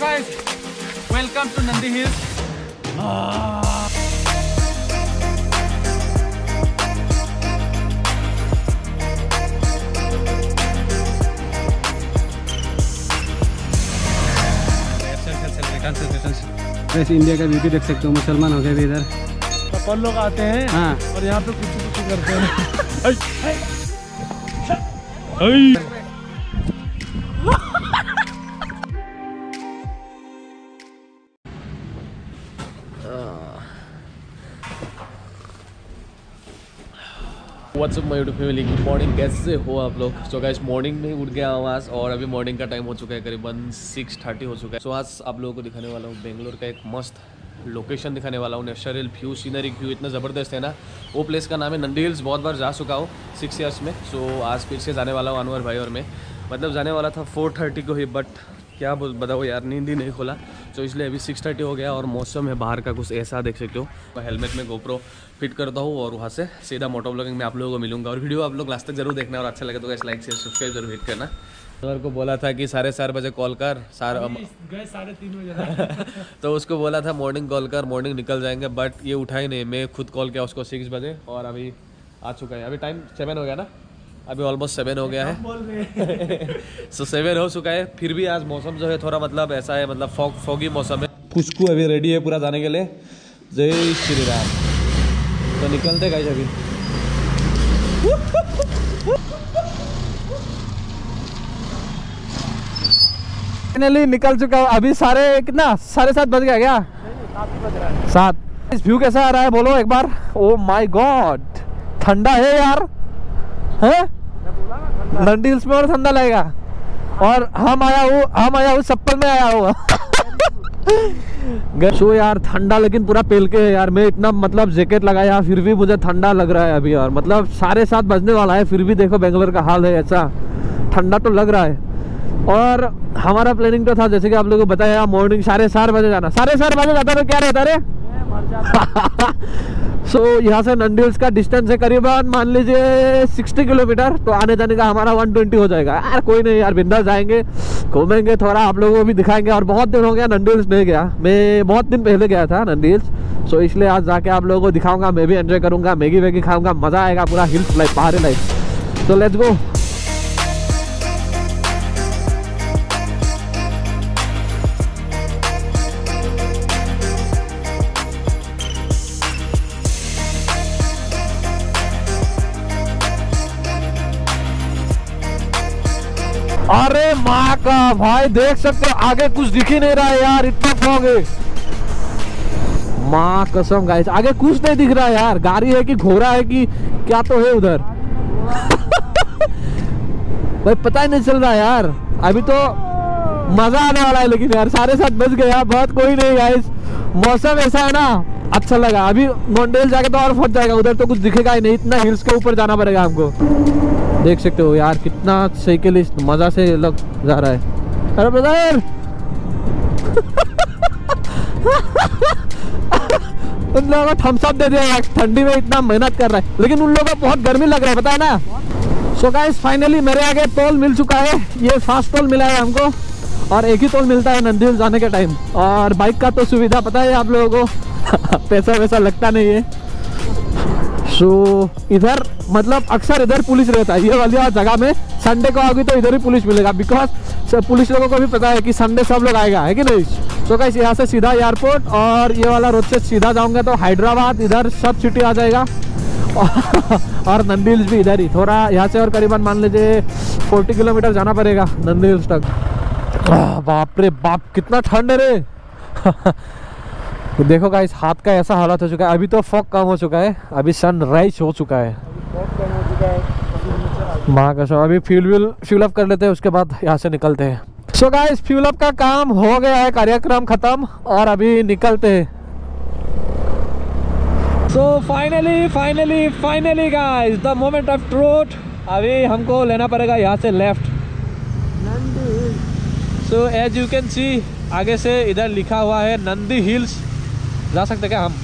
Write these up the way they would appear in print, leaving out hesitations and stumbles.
guys, welcome to Nandi Hills. वैसे India का beauty देख सकते हो, मुसलमान हो गए भी इधर अपन लोग आते हैं हाँ। और यहाँ पे कुछ करते हैं। What's up my YouTube family, good morning, कैसे हो आप लोग। सो गाइस, मॉर्निंग में उठ गया आवाज़ और अभी मॉर्निंग का टाइम हो चुका है, करीबन 6:30 हो चुका है। सो आज आप लोगों को दिखाने वाला हूँ बेंगलोर का एक मस्त लोकेशन दिखाने वाला हूँ। नेचुरल व्यू, सीनरिक व्यू इतना ज़बरदस्त है ना। वो प्लेस का नाम है नंदी हिल्स। बहुत बार जा चुका हूँ 6 ईयर्स में। सो आज फिर से जाने वाला हूँ अनवर भाई और मैं। मतलब जाने वाला था 4:30 को ही, बट क्या बताओ यार, नींद ही नहीं खोला। तो इसलिए अभी 6:30 हो गया और मौसम है बाहर का कुछ ऐसा, देख सकते हो। मैं हेलमेट में GoPro फिट करता हूँ और वहाँ से सीधा मोटो ब्लॉगिंग में आप लोगों को मिलूंगा। और वीडियो आप लोग लास्ट तक जरूर देखना, और अच्छा लगे तो गाइस लाइक शेयर सब्सक्राइब जरूर हिट करना। और को बोला था कि 4:30 बजे कॉल कर, 3:30 बजे तो उसको बोला था मॉर्निंग कॉल कर, मॉर्निंग निकल जाएंगे, बट ये उठा ही नहीं। मैं खुद कॉल किया उसको 6 बजे और अभी आ चुका है। अभी टाइम 7 हो गया ना, अभी ऑलमोस्ट 7 हो गया है। सो 7 हो चुका है, फिर भी आज मौसम जो है थोड़ा मतलब ऐसा है, मतलब फॉगी मौसम है। खुशकू अभी रेडी है पूरा जाने के लिए। जय श्री राम। तो निकलते गाइस अभी। फाइनली निकल चुका। अभी साढ़े 7 बज गया क्या? 7 बज रहा है। इस व्यू कैसा आ रहा है बोलो एक बार। ओ माय गॉड, ठंडा है यार, है नंदी हिल्स में और ठंडा लगेगा। और हम आया हूँ चप्पल में आया हुआ। सो यार ठंडा, लेकिन पूरा पेल के है यार। मैं इतना मतलब जैकेट लगाया फिर भी मुझे ठंडा लग रहा है अभी। और मतलब 7:30 बजने वाला है, फिर भी देखो बेंगलोर का हाल है ऐसा, ठंडा तो लग रहा है। और हमारा प्लानिंग तो था, जैसे कि आप लोगों को बताया, मॉर्निंग 4:30 बजे जाना। 4:30 बजे जाता तो क्या रहता रे। सो यहाँ से नंदी हिल्स का डिस्टेंस है करीबन मान लीजिए 60 किलोमीटर। तो आने जाने का हमारा 120 हो जाएगा यार। कोई नहीं यार, बिंदास जाएंगे, घूमेंगे, थोड़ा आप लोगों को भी दिखाएंगे। और बहुत दिन हो गया नंदी हिल्स नहीं गया। मैं बहुत दिन पहले गया था नंदी हिल्स। सो इसलिए आज जाके आप लोगों को दिखाऊंगा, मैं भी एंजॉय करूँगा, मैगी वैगी खाऊँगा, मज़ा आएगा, पूरा हिल्स लाइफ, पहाड़ी लाइफ। तो लेट्स गो। अरे माँ का भाई, देख सकते हो आगे कुछ दिख ही नहीं रहा है यार, इतना फॉग है। माँ कसम गाइस, आगे कुछ नहीं दिख रहा है यार। गाड़ी है कि घोड़ा है कि क्या तो है उधर। भाई पता ही नहीं चल रहा यार। अभी तो मजा आने वाला है, लेकिन यार 7:30 बज गया। बहुत कोई नहीं गाइस, मौसम ऐसा है ना, अच्छा लगा। अभी गोंडेल जाके तो और फट जाएगा, उधर तो कुछ दिखेगा ही नहीं। इतना हिल्स के ऊपर जाना पड़ेगा हमको। देख सकते हो यार कितना साइकिल मजा से लग जा रहा है। अरे ब्रदर। उन लोगों को थम्स अप दे दिया, ठंडी में इतना मेहनत कर रहा है, लेकिन उन लोगों को बहुत गर्मी लग रहा है, पता है ना। सो गाइस फाइनली मेरे आगे टोल मिल चुका है। ये फास्ट टोल मिला है हमको, और एक ही टोल मिलता है नंदी हिल्स जाने के टाइम। और बाइक का तो सुविधा पता है आप लोगों को। पैसा वैसा लगता नहीं है। सो इधर मतलब अक्सर इधर पुलिस रहता है, ये वाली जगह में। संडे को आओगी तो इधर ही पुलिस मिलेगा, बिकॉज पुलिस लोगों को भी पता है कि संडे सब लोग आएगा, है कि नहीं। सो गाइस यहाँ से सीधा एयरपोर्ट, और ये वाला रोड से सीधा जाऊँगा तो हैदराबाद, इधर सब सिटी आ जाएगा। और नंदी हिल्स भी इधर ही थोड़ा, यहाँ से और करीबन मान लीजिए 40 किलोमीटर जाना पड़ेगा नंदी हिल्स तक। बाप रे बाप, कितना ठंड है रे। तो देखो गाइस हाथ का ऐसा हालत हो चुका है। अभी तो फॉग कम हो चुका है, अभी सनराइज हो चुका है, मां कसम। अभी फ्यूल अप कर लेते हैं, उसके बाद यहाँ से निकलते हैं। सो गाइस फ्यूल अप का काम हो गया है, कार्यक्रम खत्म, और अभी निकलते हैं। So finally guys the moment of truth. अभी हमको लेना पड़ेगा यहाँ से left. So as you can see आगे से इधर लिखा हुआ है नंदी हिल्स। जा सकते क्या हम?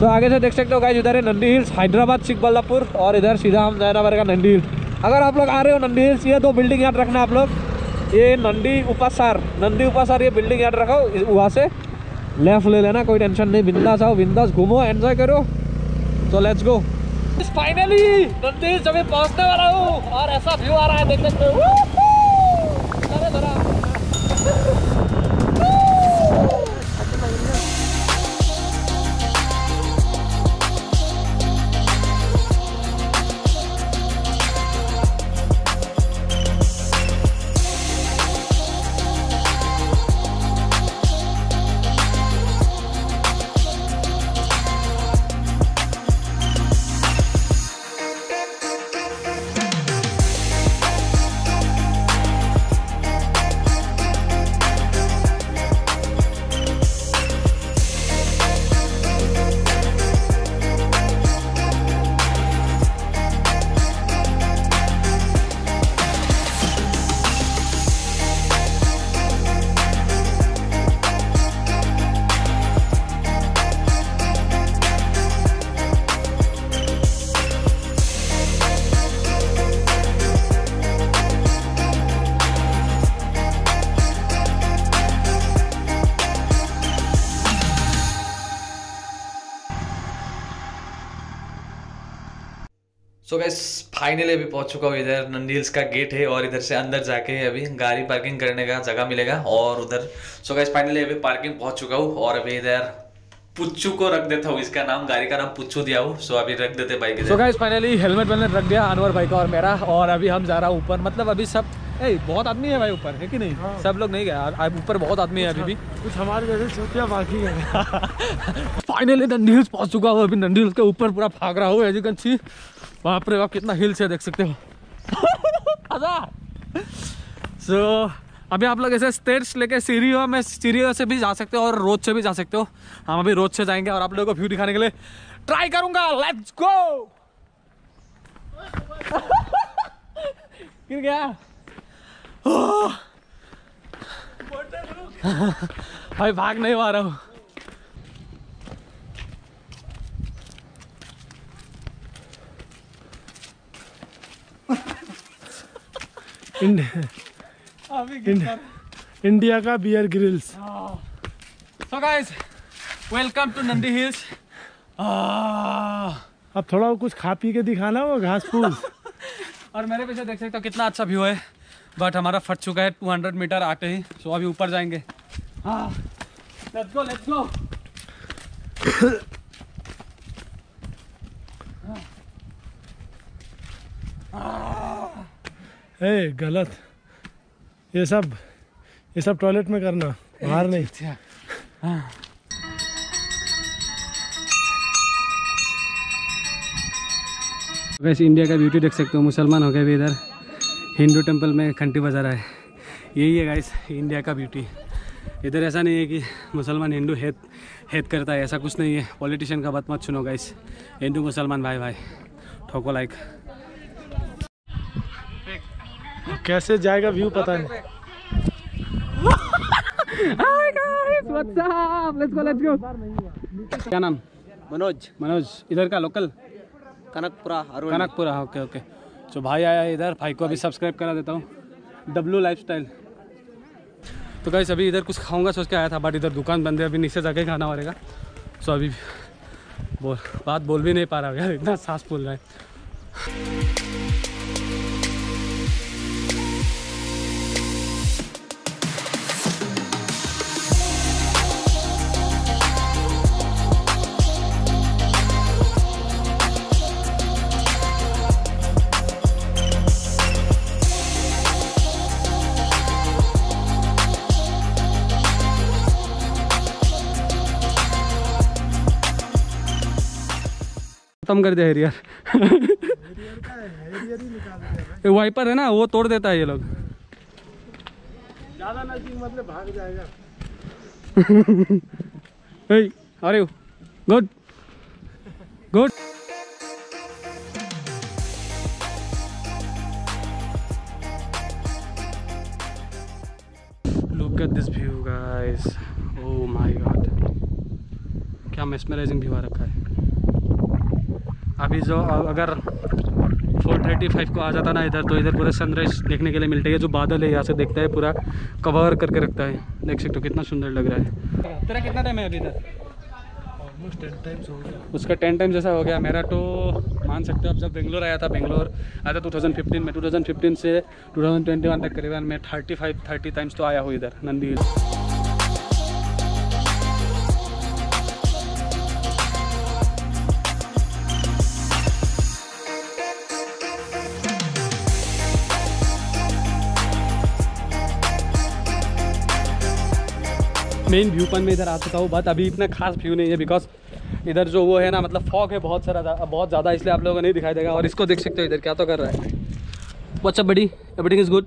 तो आगे से देख सकते हो गाइस, इधर है नंदी हिल्स, हैदराबाद, चिकबल्लापुर, और इधर सीधा हम जाना पड़ेगा नंदी हिल्स। अगर आप लोग आ रहे हो नंदी हिल्स, ये 2 बिल्डिंग याद रखना आप लोग, ये नंदी उपासार ये बिल्डिंग याद रखो, वहाँ से लेफ्ट ले लेना, कोई टेंशन नहीं, बिंदास आओ, बिंदास घूमो, एंजॉय करो। तो let's go. Finally Nandi hills अभी पहुँचने वाला हूँ और ऐसा व्यू आ रहा है, देख सकते हो। सो गाइस फाइनली अभी पहुंच चुका हूँ, इधर नंदी हिल्स का गेट है और इधर से अंदर जाके अभी गाड़ी पार्किंग करने का जगह मिलेगा और उधर सो गाइस फाइनली अभी पार्किंग पहुंच चुका हूँ और अभी इधर पुच्चू को रख देता हूँ, इसका नाम, गाड़ी का नाम पुच्चू दिया हूँ। सो अभी रख देते बाइक इधर। सो गाइस फाइनली हेलमेट वेलमेट रख दिया अनवर भाई का और मेरा, और अभी हम जा रहा हूँ ऊपर, मतलब अभी सब बहुत आदमी है भाई ऊपर, है कि नहीं? हाँ। सब लोग नहीं गया ऊपर, बहुत आदमी है अभी भी, कुछ हमारे जैसे छोटिया बाकी है। फाइनली नंदी हिल्स पहुँच चुका हूँ, अभी नंदी हिल्स के ऊपर पूरा भाग रहा हूँ, एज यू कैन सी, वहाँ पर आप कितना हिल्स है देख सकते हो। सो अभी आप लोग ऐसे स्टेट्स लेके सीरियो में, सीरियो से भी जा सकते हो और रोड से भी जा सकते हो, हम अभी रोड से जाएंगे और आप लोगों को व्यू दिखाने के लिए ट्राई करूँगा। Let's go. गिर गया भाई, भाग नहीं पा रहा हूँ। इंडिया का Bear Grylls. So guys welcome to Nandi hills. अब थोड़ा कुछ खा पी के दिखाना वो घास फूस। और मेरे पीछे देख सकते हो कितना अच्छा व्यू है, बट हमारा फट चुका है 200 मीटर आते ही। सो अभी ऊपर जाएंगे। Let's go, let's go. ए गलत, ये सब टॉयलेट में करना, बाहर नहीं। वैसे इंडिया का ब्यूटी देख सकते हो, मुसलमान हो गए भी इधर हिंदू टेंपल में घंटी बजा रहा है। यही है गाइस इंडिया का ब्यूटी। इधर ऐसा नहीं है कि मुसलमान हिंदू हेत करता है, ऐसा कुछ नहीं है। पॉलिटिशियन का बात मत सुनो गाइस, हिंदू मुसलमान भाई भाई ठोको लाइक। कैसे जाएगा व्यू पता नहीं। Hi guys, what's up? Let's go, let's go. क्या नाम? मनोज। इधर का लोकल? कनकपुरा। Okay okay. तो भाई आया है इधर, भाई को अभी सब्सक्राइब करा देता हूँ, डब्ल्यू लाइफस्टाइल। तो गाइस अभी इधर कुछ खाऊंगा सोच के आया था, बट इधर दुकान बंद है, अभी नीचे जाके खाना पड़ेगा। सो अभी बात बोल भी नहीं पा रहा यार, इतना सांस फूल रहा है। खत्म कर दिया हेरियर। ये वाइपर है ना, वो तोड़ देता है ये लोग। ज़्यादा नज़दीक मतलब भाग जाएगा। Hey, how are you? Good. Good. Look at this view, guys. Oh my God. क्या mesmerizing view आ रखा है। अभी जो अगर 4:35 को आ जाता ना इधर, तो इधर पूरा सनराइज देखने के लिए मिलता है। जो बादल है यहाँ से देखता है, पूरा कवर करके रखता है। देख सकते हो कितना सुंदर लग रहा है। तेरा कितना टाइम है अभी इधर? ऑलमोस्ट 10 टाइम्स हो गया उसका, 10 टाइम जैसा हो गया। मेरा तो मान सकते हो आप, जब बेंगलोर आया था, बेंगलोर आया था 2015 में, 2015 से 2021 तक करीबन मैं 30 टाइम्स तो आया हूँ इधर Nandi hills. Main view point में इधर आ चुका हूँ, बट अभी इतना खास व्यू नहीं है, बिकॉज इधर जो वो है ना, मतलब फॉग है बहुत सारा, बहुत ज़्यादा, इसलिए आप लोगों को नहीं दिखाई देगा। और इसको देख सकते हो इधर क्या तो कर रहा है। What's up buddy, everything is good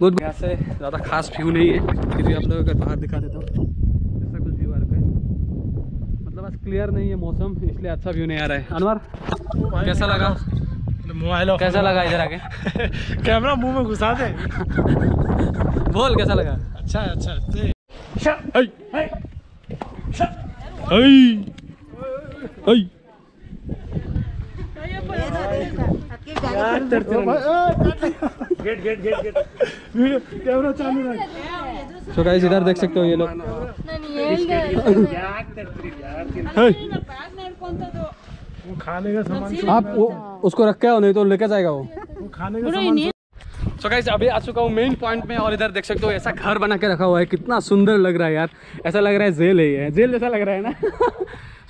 good. यहाँ से ज़्यादा खास व्यू नहीं है, फिर भी आप लोगों को बाहर दिखा देता हूँ। ऐसा कुछ व्यू आ रखा है, मतलब आज क्लियर नहीं है मौसम, इसलिए अच्छा व्यू नहीं आ रहा है। अनवर कैसा लगा? मोबाइल कैसा लगा इधर आके? कैमरा मुँह में घुसा दे। बोल कैसा लगा? अच्छा है, अच्छा है। तो गाइस इधर देख सकते हो ये लोग। खाने का सामान आप उसको रखे हो, नहीं तो लेके जाएगा वो खाने का सामान। सो गाइस अभी आ चुका हूँ मेन पॉइंट में, और इधर देख सकते हो ऐसा घर बना के रखा हुआ है, कितना सुंदर लग रहा है यार। ऐसा लग रहा है जेल है, ये जेल जैसा लग रहा है ना।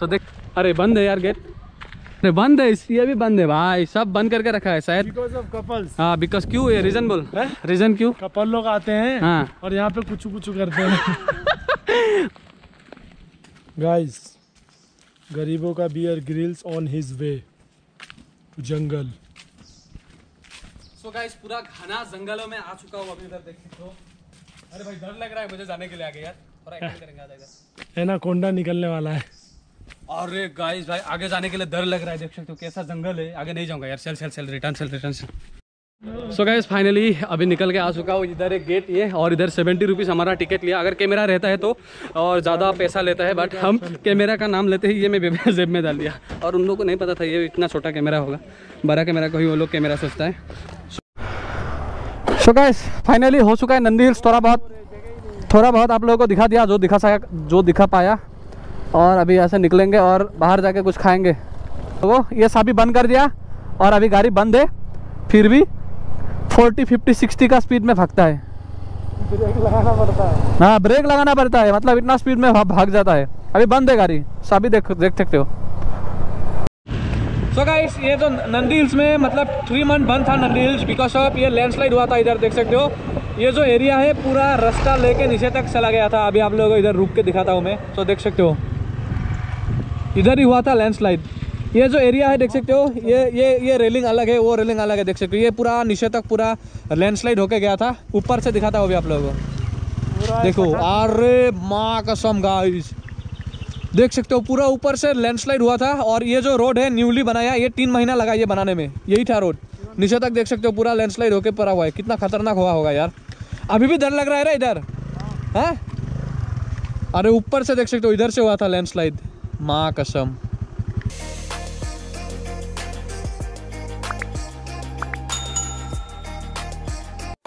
सो देख, अरे बंद है यार गेट, अरे बंद है, ये भी बंद है भाई, सब बंद करके रखा है शायद बिकॉज ऑफ कपल्स। हाँ बिकॉज, क्यों ये रीजन बोल, रीजन क्यों? कपल लोग आते हैं हाँ, और यहाँ पे कुछ कुछ करते हैं। गाइस गरीबों का Bear Grylls on his way to jungle. तो गाइस पूरा घना जंगलों में आ चुका हूँ अभी, इधर देख सकते हो। अरे भाई डर लग रहा है मुझे जाने के लिए आगे यार, थोड़ा एक्टिंग करेंगे आगे इधर। एनाकोंडा निकलने वाला है। अरे गाइस भाई आगे जाने के लिए डर लग रहा है, देख सकते हो कैसा जंगल है, आगे नहीं जाऊंगा यार। चल चल चल, रिटर्न चल, रिटर्न चल। सो गाइस फाइनली अभी निकल के आ चुका हूँ। इधर एक गेट ये, और इधर 70 रुपीज़ हमारा टिकट लिया। अगर कैमरा रहता है तो और ज़्यादा पैसा लेता है, बट हम कैमरा का नाम लेते ही ये मैं जेब में डाल दिया। और उन लोगों को नहीं पता था ये इतना छोटा कैमरा होगा, बड़ा कैमरा को ही वो लोग कैमरा सोचता है। तो गाइस फाइनली हो चुका है नंदी हिल्स। थोड़ा बहुत आप लोगों को दिखा दिया जो दिखा पाया। और अभी यहाँ से निकलेंगे और बाहर जाके कुछ खाएंगे। तो वो ये सभी बंद कर दिया, और अभी गाड़ी बंद है, फिर भी 40, 50, 60 का स्पीड में भागता है। ब्रेक लगाना पड़ता है, हाँ ब्रेक लगाना पड़ता है, मतलब इतना स्पीड में भाग जाता है। अभी बंद है गाड़ी, सभी देख सकते हो। तो गाइस ये जो नंदी हिल्स में मतलब 3 मंथ बंद था नंदी हिल्स, बिकॉज ऑफ ये लैंडस्लाइड हुआ था। इधर देख सकते हो ये जो एरिया है पूरा रास्ता लेके नीचे तक चला गया था। अभी आप लोगों को इधर रुक के दिखाता हूँ मैं। तो देख सकते हो इधर ही हुआ था लैंडस्लाइड। ये जो एरिया है देख सकते हो, ये रेलिंग अलग है, वो रेलिंग अलग है, देख सकते हो। ये पूरा नीचे तक पूरा लैंडस्लाइड होके गया था। ऊपर से दिखाता हूँ अभी आप लोगों को, देखो। अरे माँ कसम गाइस, देख सकते हो पूरा ऊपर से लैंडस्लाइड हुआ था। और ये जो रोड है न्यूली बनाया, ये 3 महीना लगा ये बनाने में, यही था रोड। नीचे तक देख सकते हो पूरा लैंडस्लाइड होके पड़ा हुआ है। कितना खतरनाक हुआ होगा यार, अभी भी डर लग रहा है ना इधर है। अरे ऊपर से देख सकते हो इधर से हुआ था लैंडस्लाइड, माँ कसम।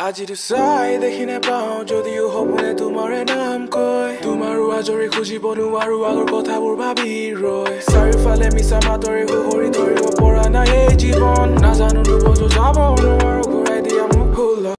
আজিৰ চাই দেখি নাপাওঁ যদিও সপোনে তোমাৰ নাম কয়, তোমাৰো আজৰি খুজিব নোৱাৰো আগৰ কথাবোৰ ভাবি ৰয়। চাৰিওফালে মিছা মাতৰে সুহৰি ধৰিব পৰা নাই এই জীৱন, নাজানো দুবছৰ যাব নোৱাৰো।